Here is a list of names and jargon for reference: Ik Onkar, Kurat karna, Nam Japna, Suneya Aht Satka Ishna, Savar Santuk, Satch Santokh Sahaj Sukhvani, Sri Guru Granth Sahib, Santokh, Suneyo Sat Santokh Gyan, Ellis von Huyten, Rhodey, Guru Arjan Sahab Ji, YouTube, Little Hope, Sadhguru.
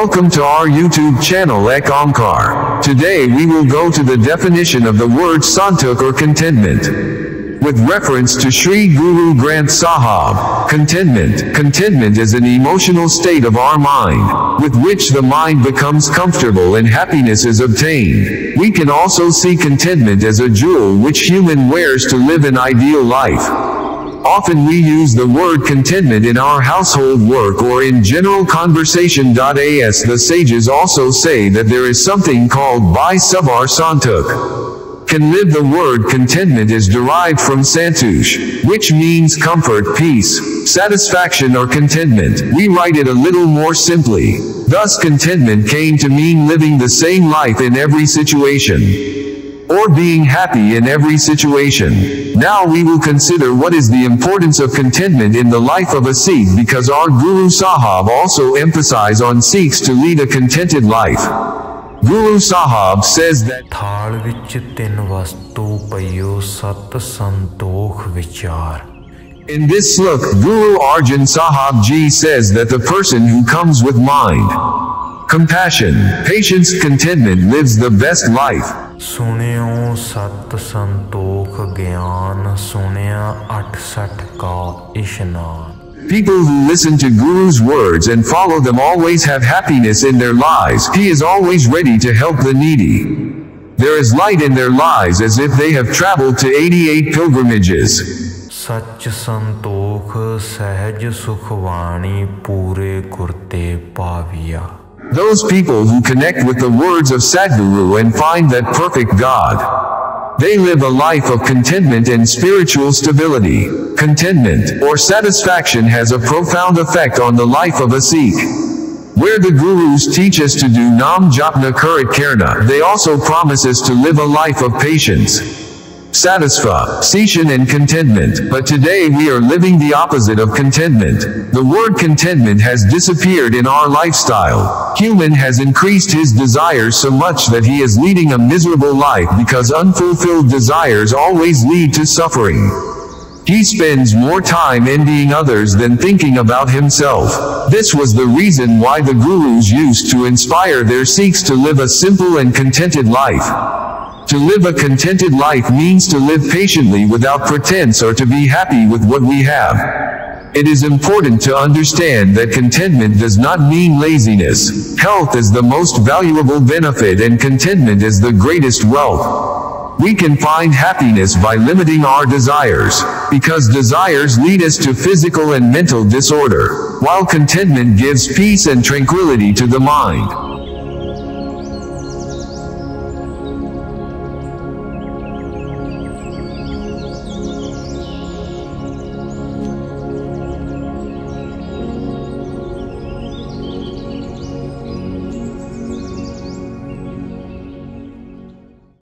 Welcome to our YouTube channel Ik Onkar. Today we will go to the definition of the word Santokh or contentment. With reference to Sri Guru Granth Sahib, contentment is an emotional state of our mind, with which the mind becomes comfortable and happiness is obtained. We can also see contentment as a jewel which human wears to live an ideal life. Often we use the word contentment in our household work or in general conversation. As the sages also say that there is something called by Savar Santuk. Can live. The word contentment is derived from Santokh, which means comfort, peace, satisfaction or contentment. We write it a little more simply. Thus contentment came to mean living the same life in every situation, or being happy in every situation. Now we will consider what is the importance of contentment in the life of a Sikh, because our Guru Sahib also emphasizes on Sikhs to lead a contented life. Guru Sahib says that Thal vich tin vastu payo sat santokh vichar. In this slok, Guru Arjan Sahab Ji says that the person who comes with mind, compassion, patience, contentment lives the best life. Suneyo Sat Santokh Gyan, Suneya Aht Satka Ishna. People who listen to Guru's words and follow them always have happiness in their lives. He is always ready to help the needy. There is light in their lives as if they have traveled to 88 pilgrimages. Satch Santokh Sahaj Sukhvani Pure Kurte Paviya. Those people who connect with the words of Sadhguru and find that perfect God, they live a life of contentment and spiritual stability. Contentment, or satisfaction, has a profound effect on the life of a Sikh. Where the Gurus teach us to do Nam Japna Kurat karna, they also promise us to live a life of patience, satisfaction and contentment. But today we are living the opposite of contentment. The word contentment has disappeared in our lifestyle. Human has increased his desires so much that he is leading a miserable life, because unfulfilled desires always lead to suffering. He spends more time envying others than thinking about himself. This was the reason why the Gurus used to inspire their Sikhs to live a simple and contented life. To live a contented life means to live patiently without pretense, or to be happy with what we have. It is important to understand that contentment does not mean laziness. Health is the most valuable benefit, and contentment is the greatest wealth. We can find happiness by limiting our desires, because desires lead us to physical and mental disorder, while contentment gives peace and tranquility to the mind.